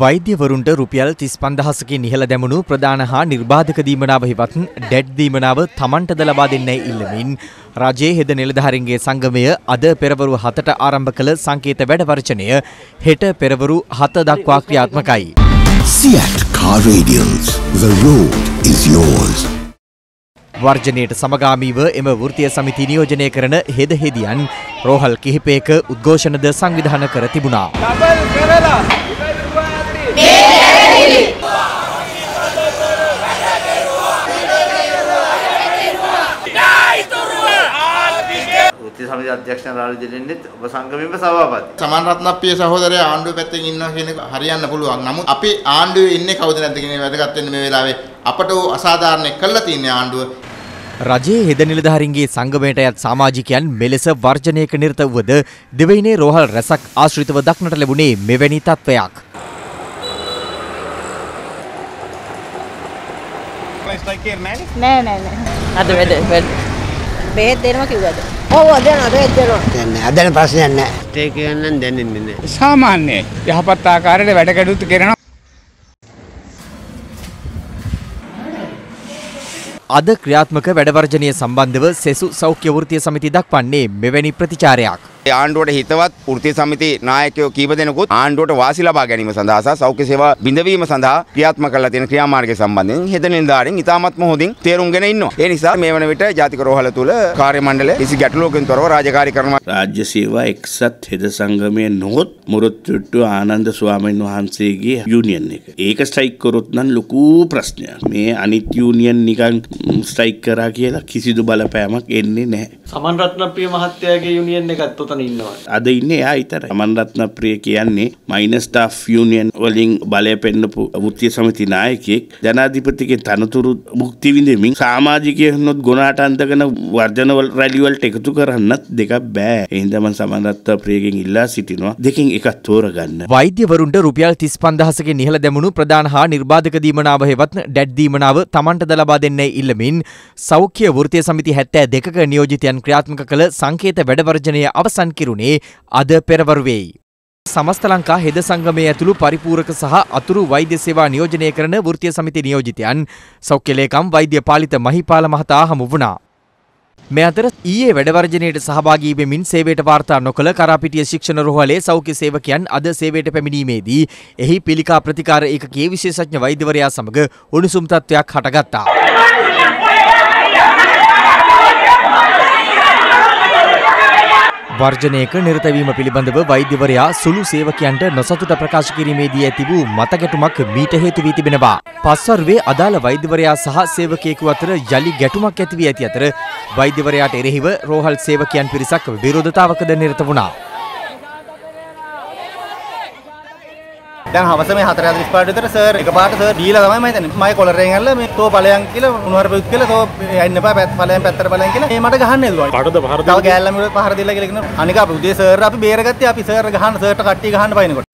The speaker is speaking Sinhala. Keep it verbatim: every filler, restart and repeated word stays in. වෛද්‍යවරුන්ට රුපියල් තිස් පන්දහසකින් ඉහළ දැමුණු ප්‍රධාන හා නිර්බාධක දීමනාව හෙවත් ඩැඩ් දීමනාව තමන්ටද ලබා දෙන්නේ ඉල්ලමින් රජයේ හෙද නිලධාරීන්ගේ සංගමය අද පෙරවරු හතට ආරම්භ කළ සංකේත වැඩවර්ෂණය හෙට පෙරවරු හත දක්වා ක්‍රියාත්මකයි. Seat Car Radials, the road is yours. වර්ජනයට සමගාමීව එම වෘත්තීය සමිති නියෝජනය කරන හෙද හෙදියන් රෝහල් කිහිපයක උද්ඝෝෂණද සංවිධානය කර තිබුණා. වෘත්තීය සමිති අධ්‍යක්ෂණාලය දෙලෙන්නේ ඔබ සංගමයේම සභාපති. සමන්රත්නප්පිය සහෝදරයා ආණ්ඩුව පැත්තෙන් ඉන්නවා කියන එක හරියන්න පුළුවන්. නමුත් අපි ආණ්ඩුවේ ඉන්නේ කවුද නැද්ද කියන එක වැදගත් වෙන්නේ මේ වෙලාවේ. අපට අසාධාරණයක් කළා තියෙන ආණ්ඩුව. රජයේ හෙද නිලධාරීන්ගේ සංගමයට යත් සමාජිකයන් මෙලෙස වර්ජනයක නිරත වුවද දෙවයිනේ රෝහල් රැසක් ආශ්‍රිතව දක්නට ලැබුණේ මෙවැනි තත්ත්වයක්. නෑ නෑ නෑ අද වැඩ වැඩ බෙහෙත් දෙනවා කිව්වද? ඔව් දෙනවා බෙහෙත් දෙනවා. දැන් නෑ අදන ප්‍රශ්නයක් නෑ. ඒ කියන්නේ නම් දැනෙන්නේ නෑ. සාමාන්‍ය යහපත් ආකාරයට වැඩ කටයුතු කරනවා. අද ක්‍රියාත්මක වැඩවර්ජනය සම්බන්ධව සෙසු සෞඛ්‍ය වෘත්තීය සමිතිය දක්වන්නේ මෙවැනි ප්‍රතිචාරයක්. ආණ්ඩුවට හිතවත් වෘත්තීය සමිති නායකයෝ කීප දෙනෙකුත් ආණ්ඩුවට වාසි ලබා ගැනීම සඳහා සහ සෞඛ්‍ය සේවා බිඳවීම සඳහා ක්‍රියාත්මක කරලා තියෙන ක්‍රියාමාර්ගය සම්බන්ධයෙන් හෙද නිලධාරීන් ඉතාමත්ම හොඳින් තේරුම්ගෙන ඉන්නවා. ඒ නිසා මේ වන විට ජාතික රෝහල තුල කාර්ය මණ්ඩලය කිසි ගැටලුවකින් තොරව රාජකාරී කරනවා. රාජ්‍ය සේවා එක්සත් හෙද සංගමයේ නොහොත් මුරුත්තුට්ටු ආනන්ද ස්වාමීන් වහන්සේගේ යුනියන් එක. ඒක ස්ට්‍රයික් කරොත් නම් ලොකු ප්‍රශ්නයක්. මේ අනිත් යුනියන් නිකන් ස්ට්‍රයික් කරා කියලා කිසිදු බලපෑමක් එන්නේ නැහැ. සමන්රත්නප්‍රිය මහත්තයාගේ යුනියන් එකත් උතන ඉන්නවා. අද ඉන්නේ එයා විතරයි. සමන්රත්නප්‍රිය කියන්නේ මයිනර් ස්ටාෆ් යුනියන් වලින් බලය පෙන්නපු වෘත්තීය සමිති නායකයෙක්. ජනාධිපතිගේ තනතුරු භුක්ති විඳමින් සමාජිකයන්ොත් ගොනාට අන්දගෙන වර්ජන රැලි වලට එකතු කරන්නත් දෙකක් බෑ. ඒ හින්දා මම සමන්රත්නප්‍රියගෙන් ඉල්ලා සිටිනවා දෙකෙන් එකක් තෝරගන්න. වෛද්‍යවරුන්ට රුපියල් තිස් පන්දහසකින් ඉහළ දැමුණු ප්‍රධාන හා නිර්බාධක දීමනාව හෙවත් ඩැඩ් දීමනාව තමන්ටද ලබා දෙන්නේ ඉල්ලමින් සෞඛ්‍ය වෘත්තීය සමිති හැත්තෑ දෙකක නියෝජිතයන් ක්‍රියාත්මක කළ සංකේත වැඩවර්ජනය අවසන් කිරුණේ අද පෙරවරුවේයි. සමස්ත ලංකා හෙද සංගමයේ ඇතුළු පරිපූරක සහ අතුරු වෛද්‍ය සේවා නියෝජනය කරන වෘත්තීය සමිති නියෝජිතයන් සෞඛ්‍ය ලේකම් වෛද්‍ය පාලිත මහිපාල මහතා හමු වුණා. මේ අතර ඊයේ වැඩවර්ජනයට සහභාගී වෙමින් සේවයට වාර්තා නොකළ කරාපිටිය ශික්ෂණ රෝහලේ සෞඛ්‍ය සේවකයන් අද සේවයට පැමිණීමේදී එහි පිළිකා ප්‍රතිකාර ඒකකයේ විශේෂඥ වෛද්‍යවරයා සමග උණුසුම් තත්ත්වයක් හටගත්තා. වර්ජනයක නිරතවීම පිළිබඳව වෛද්‍යවරයා සුළු සේවකයන්ට නොසතුට ප්‍රකාශ කිරීමේදී ඇති වූ මතගැටුමක් මීට හේතු වී තිබෙනවා. පස්වර්වේ අදාළ වෛද්‍යවරයා සහ සේවකයෙකු අතර යලි ගැටුමක් ඇති වී ඇති අතර වෛද්‍යවරයාට එරෙහිව රෝහල් සේවකයන් පිරිසක් විරෝධතාවකද නිරත වුණා. දැන් හවස මේ හතර හතලිස් පහට විතර සර් එකපාරට සර් දීලා තමයි මම හිතන්නේ මගේ කොලරෙන් ඇල්ල මේ තෝ බලයන් කියලා මොනවාර බෙක් කියලා තෝ යන්න එපා පැත් බලයන් පැත්තට බලයන් කියලා මේ මට ගහන්න නේදුවා. කටද පහර දීලා. තව ගෑල්ලම පහර දීලා කියලා කියනවා. අනික අපි උදේ සර් අපි බේරගත්තේ අපි සර් ගහන්න සර්ට කට්ටිය ගහන්න බයිනකොට.